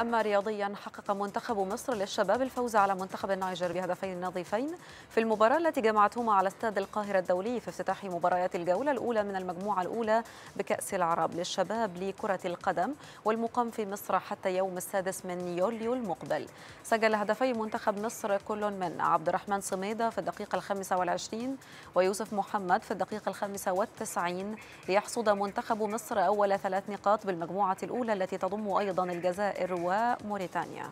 أما رياضيا حقق منتخب مصر للشباب الفوز على منتخب النيجر بهدفين نظيفين في المباراة التي جمعتهما على استاد القاهرة الدولي في افتتاح مباريات الجولة الأولى من المجموعة الأولى بكأس العرب للشباب لكرة القدم والمقام في مصر حتى يوم 6 يوليو المقبل. سجل هدفي منتخب مصر كل من عبد الرحمن صميده في الدقيقة 25 ويوسف محمد في الدقيقة 95 ليحصد منتخب مصر أول 3 نقاط بالمجموعة الأولى التي تضم أيضا الجزائر وموريتانيا.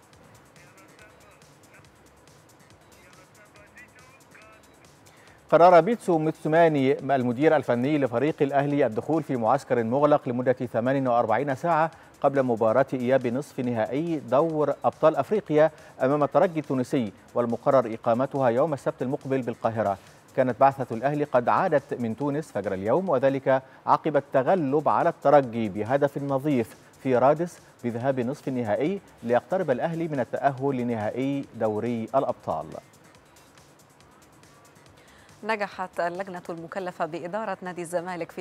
قرر بيتسو موسوماني المدير الفني لفريق الأهلي الدخول في معسكر مغلق لمدة 48 ساعة قبل مباراة إياب نصف نهائي دور أبطال أفريقيا أمام الترجي التونسي والمقرر إقامتها يوم السبت المقبل بالقاهرة. كانت بعثة الأهلي قد عادت من تونس فجر اليوم وذلك عقب التغلب على الترجي بهدف نظيف في رادس بذهاب نصف النهائي ليقترب الأهلي من التأهل لنهائي دوري الأبطال. نجحت اللجنة المكلفة بإدارة نادي الزمالك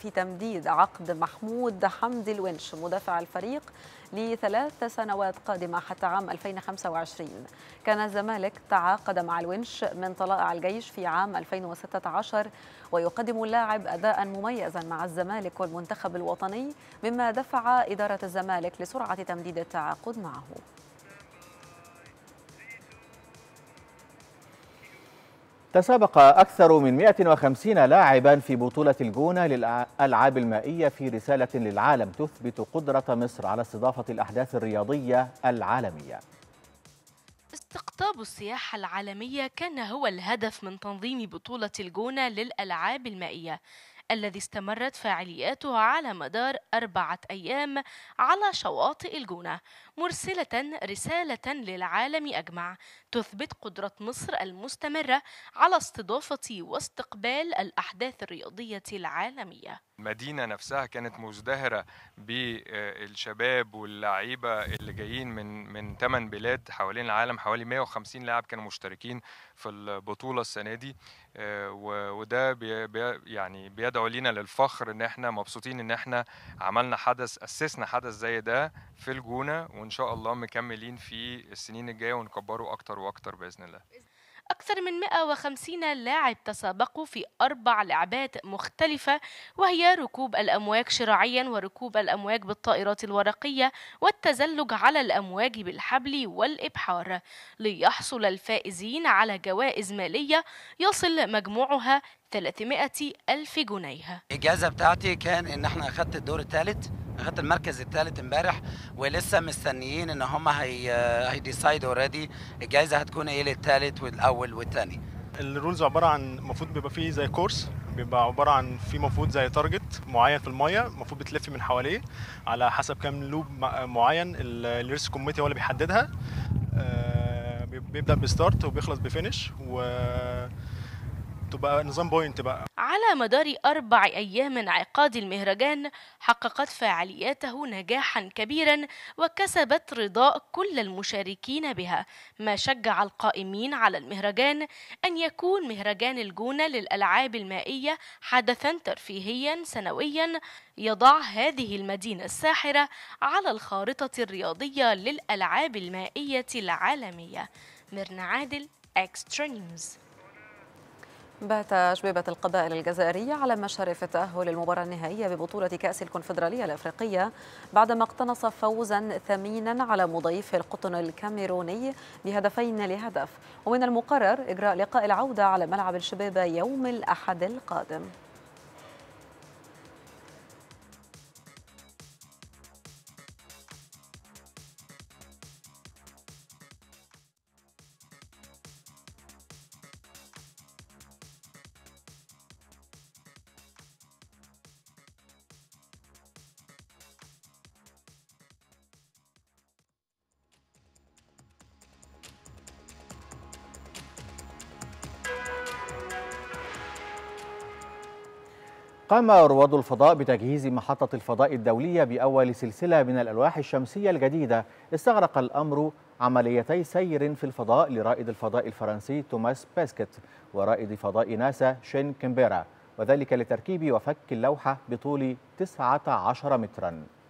في تمديد عقد محمود حمدي الونش مدافع الفريق ل3 سنوات قادمة حتى عام 2025. كان الزمالك تعاقد مع الونش من طلائع الجيش في عام 2016 ويقدم اللاعب أداء مميزا مع الزمالك والمنتخب الوطني مما دفع إدارة الزمالك لسرعة تمديد التعاقد معه. تسابق أكثر من 150 لاعبا في بطولة الجونة للألعاب المائية في رسالة للعالم تثبت قدرة مصر على استضافة الأحداث الرياضية العالمية. استقطاب السياحة العالمية كان هو الهدف من تنظيم بطولة الجونة للألعاب المائية الذي استمرت فعالياتها على مدار 4 أيام على شواطئ الجونة، مرسلة رسالة للعالم أجمع تثبت قدرة مصر المستمرة على استضافة واستقبال الأحداث الرياضية العالمية. المدينة نفسها كانت مزدهرة بالشباب واللعيبة اللي جايين من 8 بلاد حوالين العالم. حوالي 150 لاعب كانوا مشتركين في البطولة السنة دي، وده يعني بيدعو لينا للفخر ان احنا مبسوطين ان احنا عملنا حدث، اسسنا حدث زي ده في الجونة، وان شاء الله مكملين في السنين الجاية ونكبره اكتر واكتر باذن الله. أكثر من 150 لاعب تسابقوا في 4 لعبات مختلفة وهي ركوب الأمواج شراعيا وركوب الأمواج بالطائرات الورقية والتزلج على الأمواج بالحبل والإبحار ليحصل الفائزين على جوائز مالية يصل مجموعها 300,000 جنيه. الجائزة بتاعتي كان إن احنا أخدت الدور الثالث، أخدت المركز الثالث امبارح ولسه مستنيين إن هم هيديسايد أوريدي الجائزة هتكون إيه للثالث والأول والثاني. الرولز عبارة عن المفروض بيبقى فيه زي كورس، بيبقى عبارة عن في المفروض زي تارجت معين في المية المفروض بتلف من حواليه على حسب كام لوب معين الريس كوميتي هو اللي بيحددها، بيبدأ بستارت وبيخلص بفينش بقى نظام بوينت بقى. على مدار 4 أيام انعقاد المهرجان حققت فعالياته نجاحا كبيرا وكسبت رضاء كل المشاركين بها، ما شجع القائمين على المهرجان أن يكون مهرجان الجونة للألعاب المائية حدثا ترفيهيا سنويا يضع هذه المدينة الساحرة على الخارطة الرياضية للألعاب المائية العالمية. ميرنا عادل، اكسترا نيوز. بات شبيبة القبائل الجزائرية على مشارف التأهل للمباراة النهائية ببطولة كأس الكونفدرالية الأفريقية بعدما اقتنص فوزا ثمينا على مضيفه القطن الكاميروني ب2-1. ومن المقرر إجراء لقاء العودة على ملعب الشبيبة يوم الأحد القادم. قام رواد الفضاء بتجهيز محطة الفضاء الدولية بأول سلسلة من الألواح الشمسية الجديدة. استغرق الأمر عمليتي سير في الفضاء لرائد الفضاء الفرنسي توماس باسكيت ورائد فضاء ناسا شين كيمبيرا، وذلك لتركيب وفك اللوحة بطول 19 متراً.